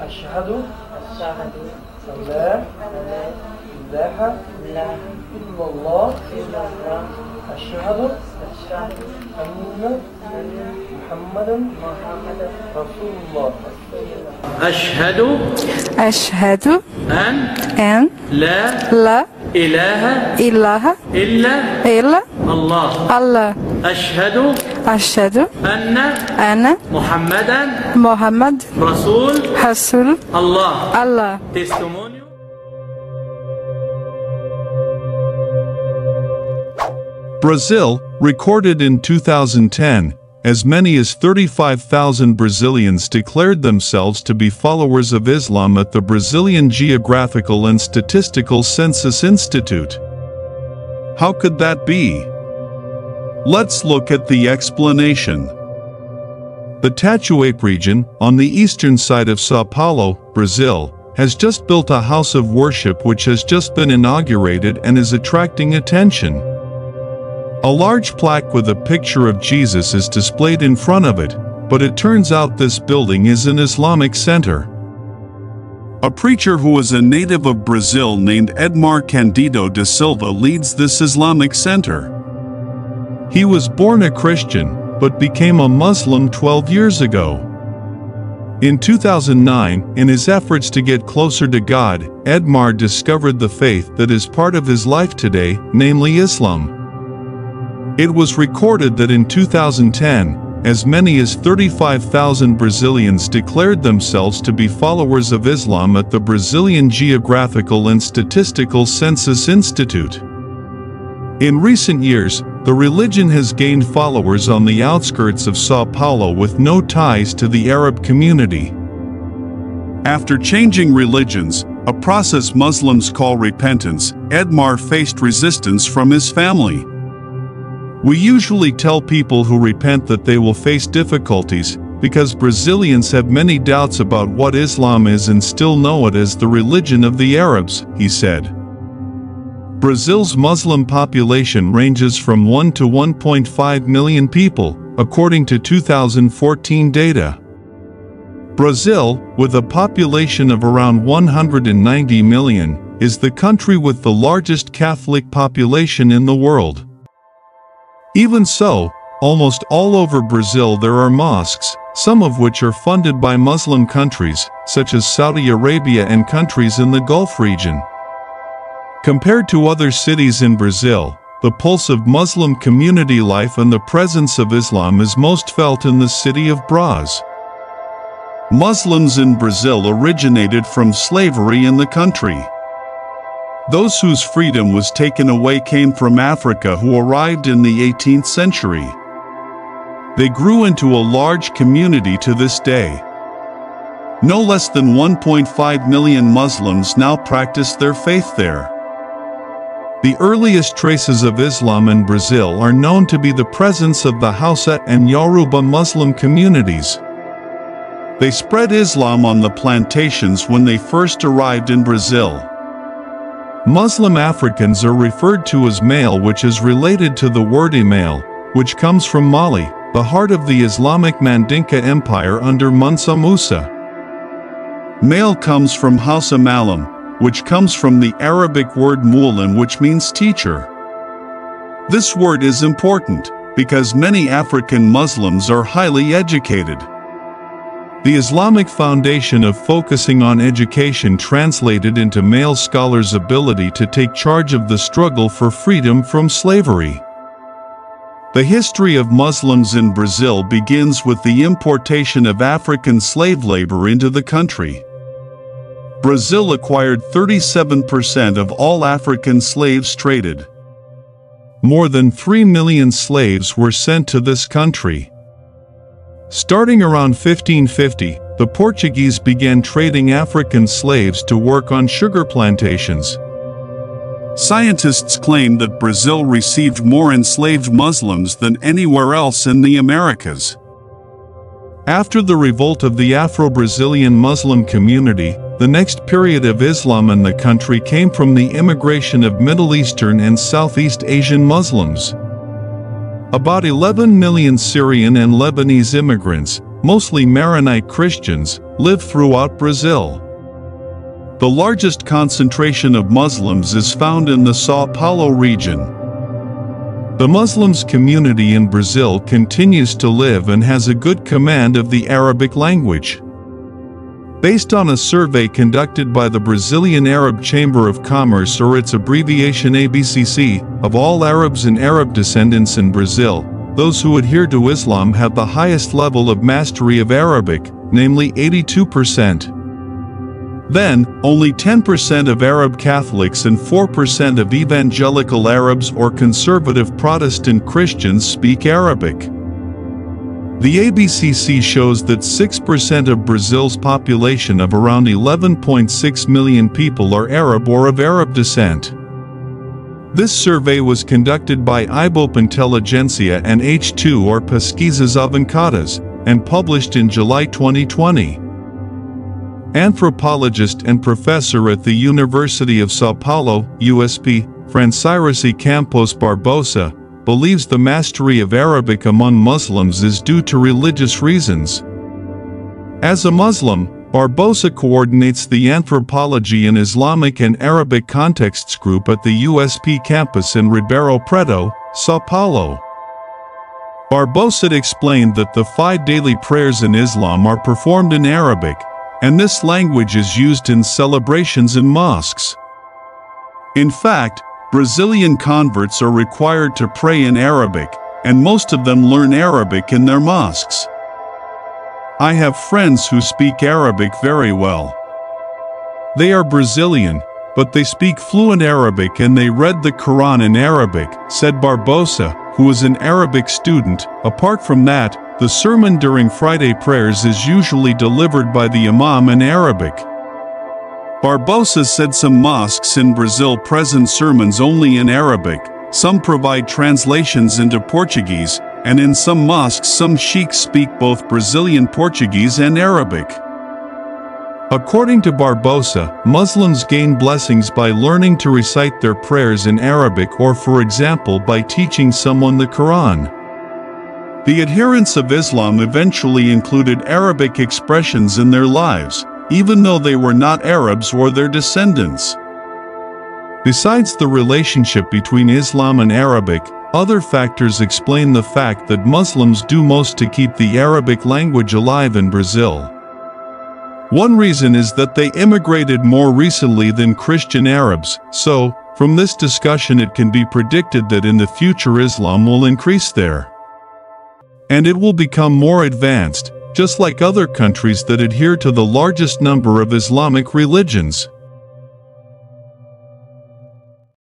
Ashhadu, Allah, ilaha, illallah, ashhadu, anna, Muhammadan, Rasulullah. Ashhadu, an, la, ilaha, illa, Allah. Ashhadu anna Muhammad Rasul Allah. Testemunho. Brazil recorded in 2010 as many as 35,000 Brazilians declared themselves to be followers of Islam at the Brazilian Geographical and Statistical Census Institute. How could that be? Let's look at the explanation. The Tatuapé region, on the eastern side of Sao Paulo, Brazil, has just built a house of worship which has just been inaugurated and is attracting attention. A large plaque with a picture of Jesus is displayed in front of it, but it turns out this building is an Islamic center. A preacher who is a native of Brazil named Edmar Candido da Silva leads this Islamic center. He was born a Christian, but became a Muslim 12 years ago. In 2009, in his efforts to get closer to God, Edmar discovered the faith that is part of his life today, namely Islam. It was recorded that in 2010, as many as 35,000 Brazilians declared themselves to be followers of Islam at the Brazilian Geographical and Statistical Census Institute. In recent years, the religion has gained followers on the outskirts of Sao Paulo with no ties to the Arab community. After changing religions, a process Muslims call repentance, Edmar faced resistance from his family. We usually tell people who repent that they will face difficulties, because Brazilians have many doubts about what Islam is and still know it as the religion of the Arabs, he said. Brazil's Muslim population ranges from 1 to 1.5 million people, according to 2014 data. Brazil, with a population of around 190 million, is the country with the largest Catholic population in the world. Even so, almost all over Brazil there are mosques, some of which are funded by Muslim countries, such as Saudi Arabia and countries in the Gulf region. Compared to other cities in Brazil, the pulse of Muslim community life and the presence of Islam is most felt in the city of Braz. Muslims in Brazil originated from slavery in the country. Those whose freedom was taken away came from Africa who arrived in the 18th century. They grew into a large community to this day. No less than 1.5 million Muslims now practice their faith there. The earliest traces of Islam in Brazil are known to be the presence of the Hausa and Yoruba Muslim communities. They spread Islam on the plantations when they first arrived in Brazil. Muslim Africans are referred to as male, which is related to the word email, which comes from Mali, the heart of the Islamic Mandinka Empire under Mansa Musa. Male comes from Hausa Malam, which comes from the Arabic word mu'allim, which means teacher. This word is important because many African Muslims are highly educated. The Islamic foundation of focusing on education translated into male scholars' ability to take charge of the struggle for freedom from slavery. The history of Muslims in Brazil begins with the importation of African slave labor into the country. Brazil acquired 37% of all African slaves traded. More than 3 million slaves were sent to this country. Starting around 1550, the Portuguese began trading African slaves to work on sugar plantations. Scientists claim that Brazil received more enslaved Muslims than anywhere else in the Americas. After the revolt of the Afro-Brazilian Muslim community, the next period of Islam in the country came from the immigration of Middle Eastern and Southeast Asian Muslims. About 11 million Syrian and Lebanese immigrants, mostly Maronite Christians, live throughout Brazil. The largest concentration of Muslims is found in the Sao Paulo region. The Muslims community in Brazil continues to live and has a good command of the Arabic language. Based on a survey conducted by the Brazilian Arab Chamber of Commerce, or its abbreviation ABCC, of all Arabs and Arab descendants in Brazil, those who adhere to Islam have the highest level of mastery of Arabic, namely 82%. Then, only 10% of Arab Catholics and 4% of evangelical Arabs or conservative Protestant Christians speak Arabic. The ABCC shows that 6% of Brazil's population of around 11.6 million people are Arab or of Arab descent. This survey was conducted by Ibope Intelligentsia and H2 or Pesquisas Avancadas, and published in July 2020. Anthropologist and professor at the University of Sao Paulo, USP, Francirey Campos Barbosa, believes the mastery of Arabic among Muslims is due to religious reasons. As a Muslim, Barbosa coordinates the Anthropology in Islamic and Arabic Contexts group at the USP campus in Ribeirão Preto, Sao Paulo. Barbosa explained that the 5 daily prayers in Islam are performed in Arabic, and this language is used in celebrations in mosques. In fact, Brazilian converts are required to pray in Arabic, and most of them learn Arabic in their mosques. I have friends who speak Arabic very well. They are Brazilian, but they speak fluent Arabic and they read the Quran in Arabic, said Barbosa, who was an Arabic student. Apart from that, the sermon during Friday prayers is usually delivered by the imam in Arabic. Barbosa said some mosques in Brazil present sermons only in Arabic, some provide translations into Portuguese, and in some mosques some sheikhs speak both Brazilian Portuguese and Arabic. According to Barbosa, Muslims gain blessings by learning to recite their prayers in Arabic or, for example, by teaching someone the Quran. The adherents of Islam eventually included Arabic expressions in their lives, even though they were not Arabs or their descendants. Besides the relationship between Islam and Arabic, other factors explain the fact that Muslims do most to keep the Arabic language alive in Brazil. One reason is that they immigrated more recently than Christian Arabs, so, from this discussion it can be predicted that in the future Islam will increase there. And it will become more advanced, just like other countries that adhere to the largest number of Islamic religions.